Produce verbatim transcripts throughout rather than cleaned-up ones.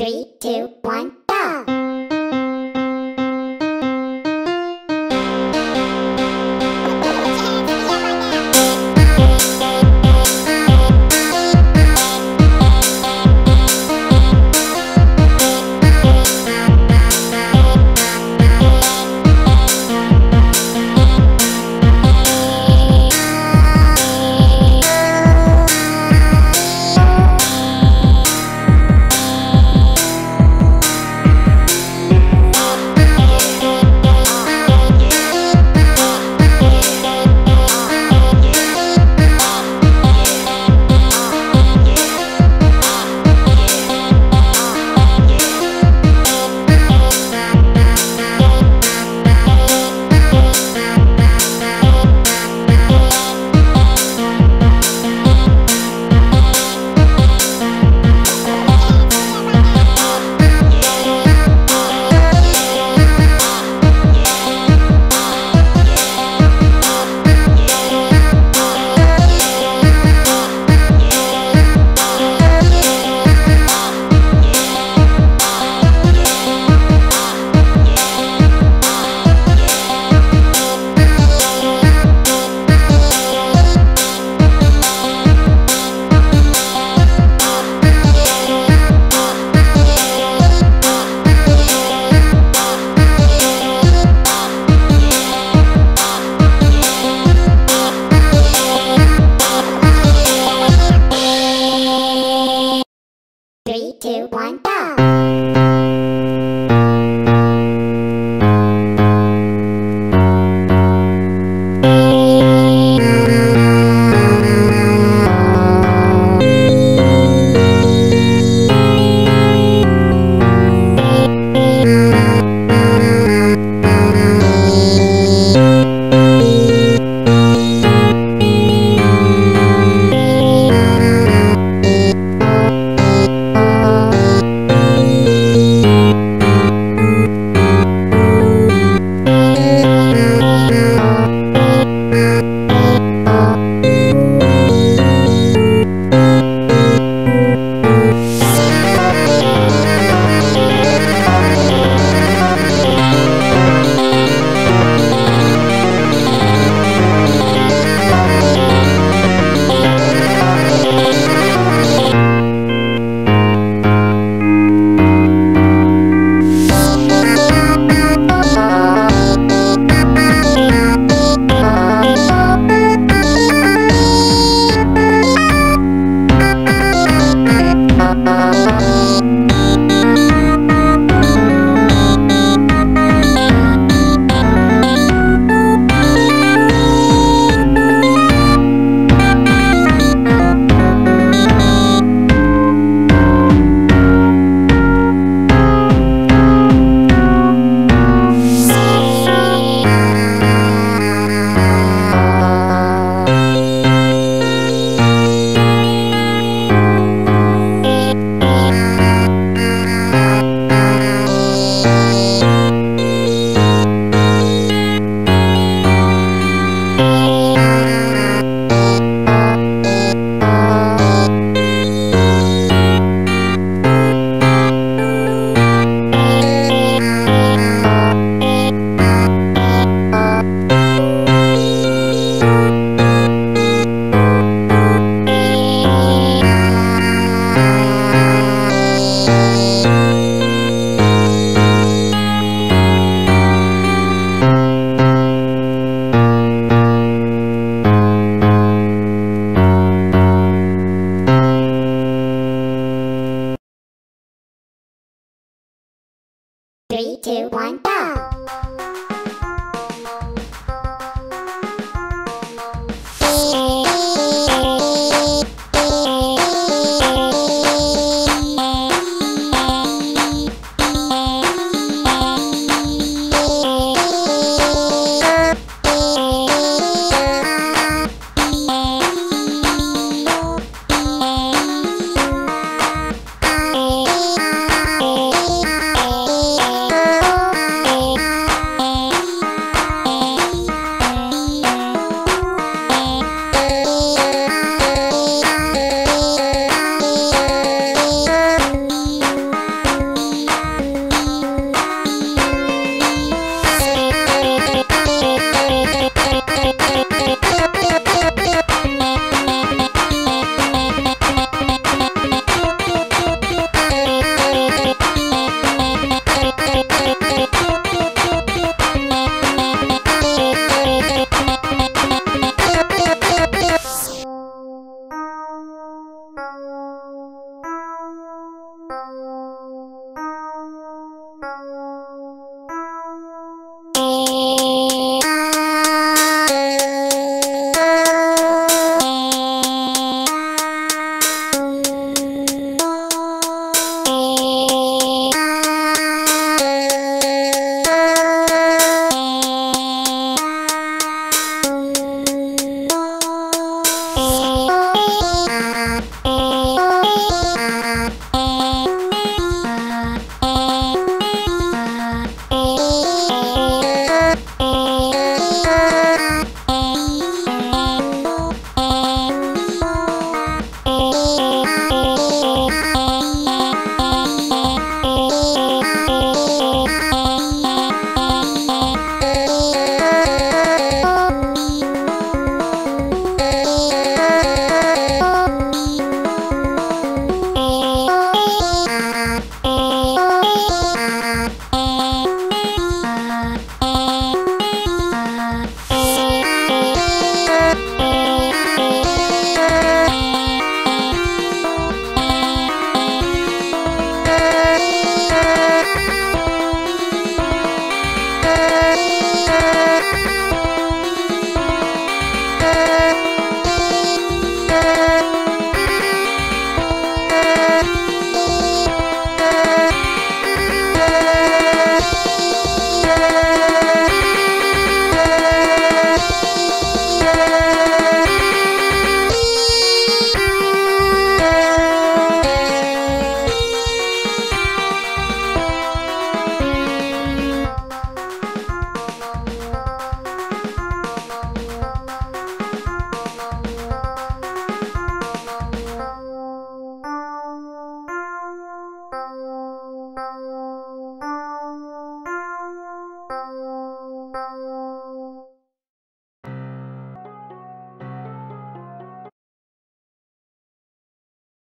Three, two, one, go! Three, two, one, go! Bye.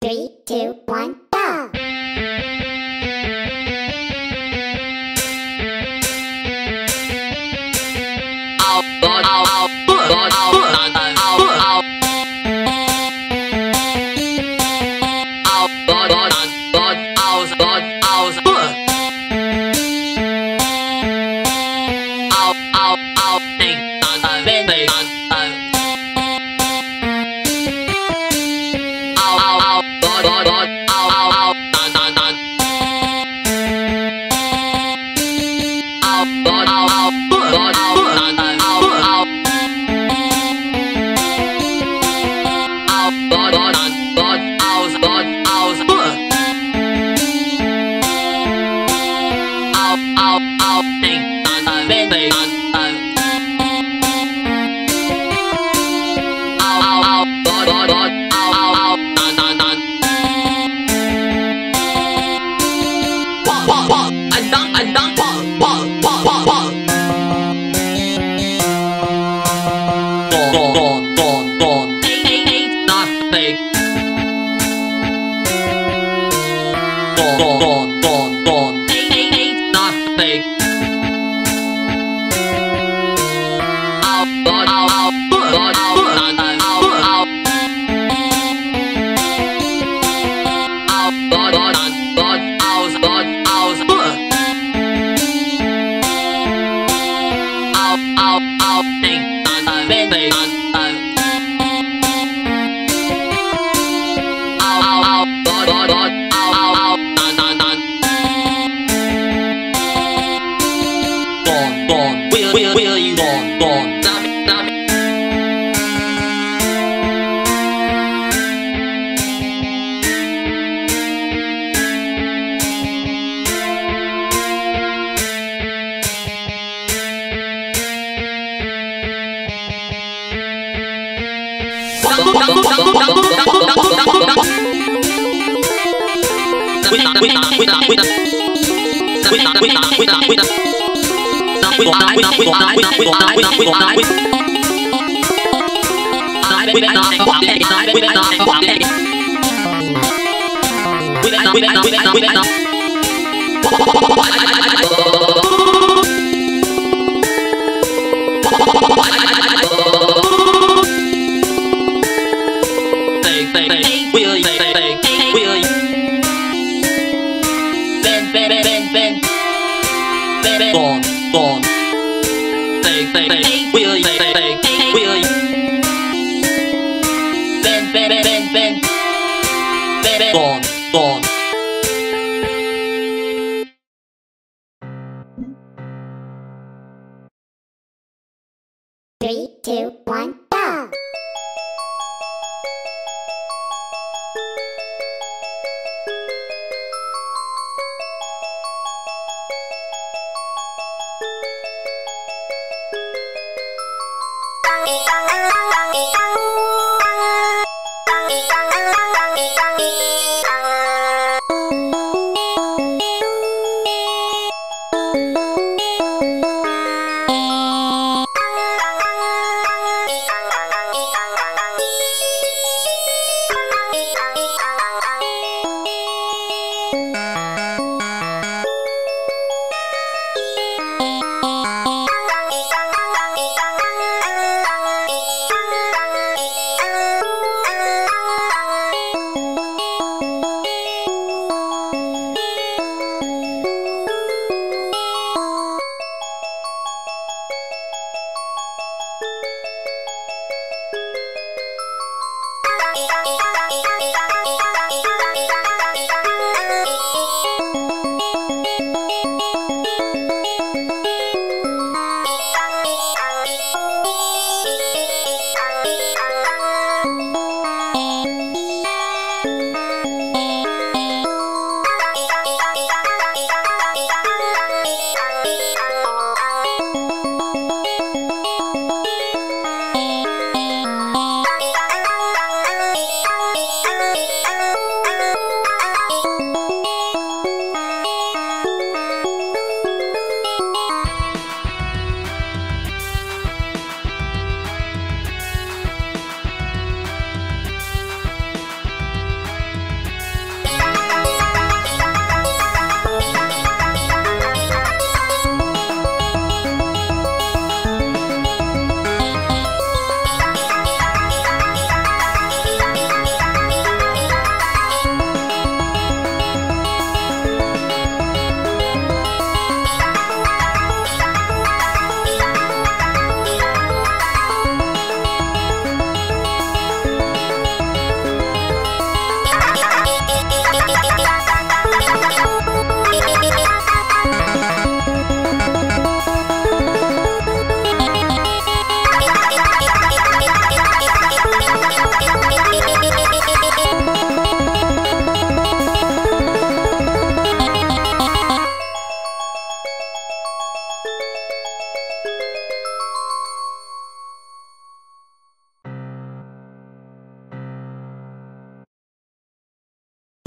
Three, two, one, go!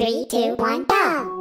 Three, two, one, go!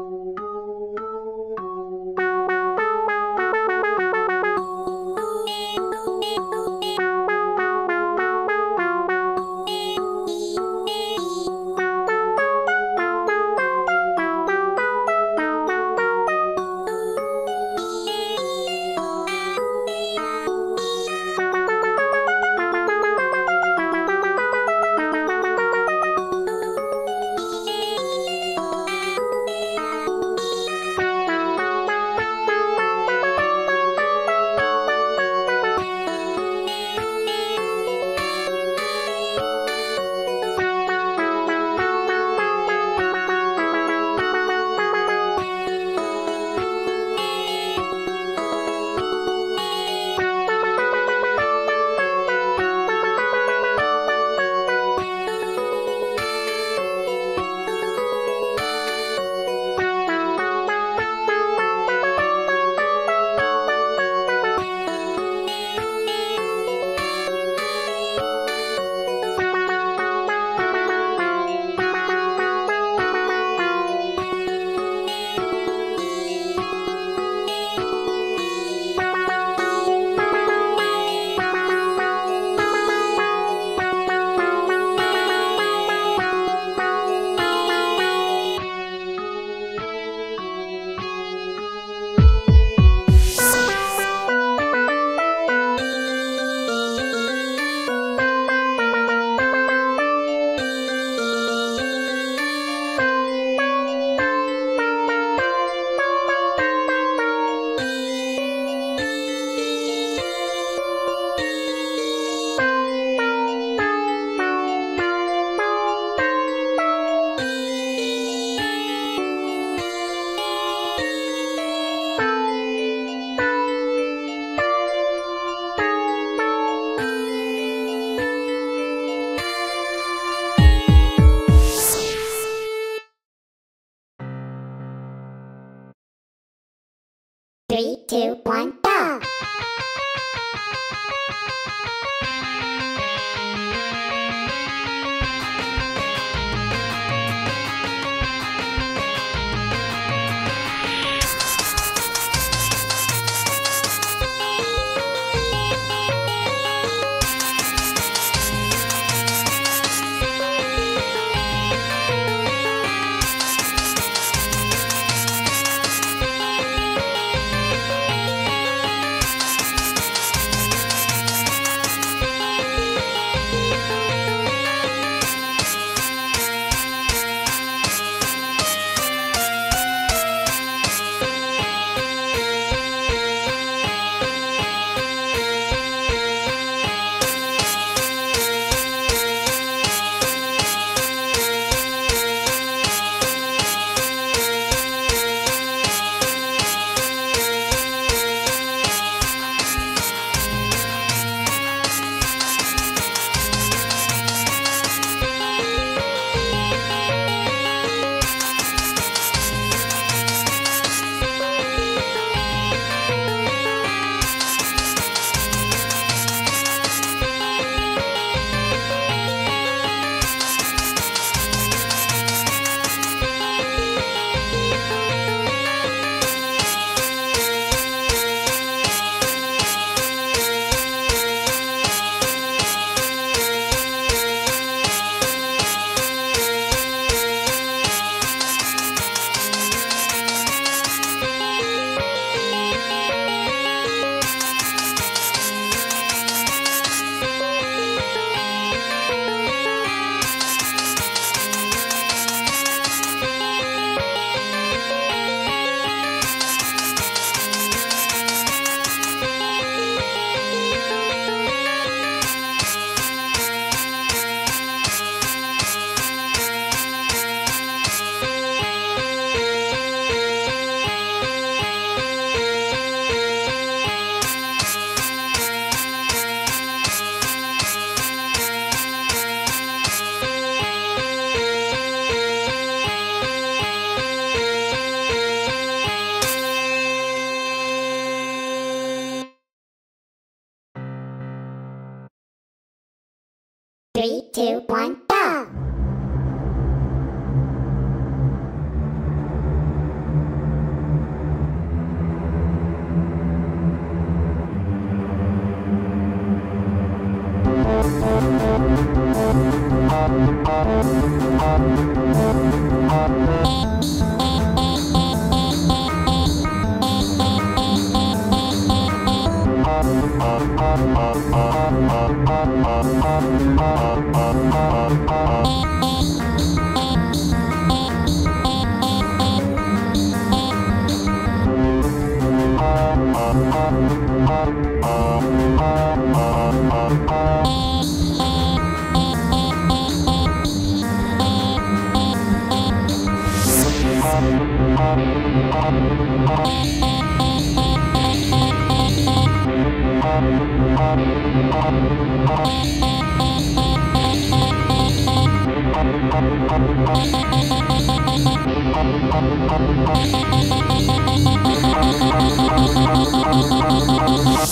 Three, two, one, go! Three, two, one, go!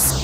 I'm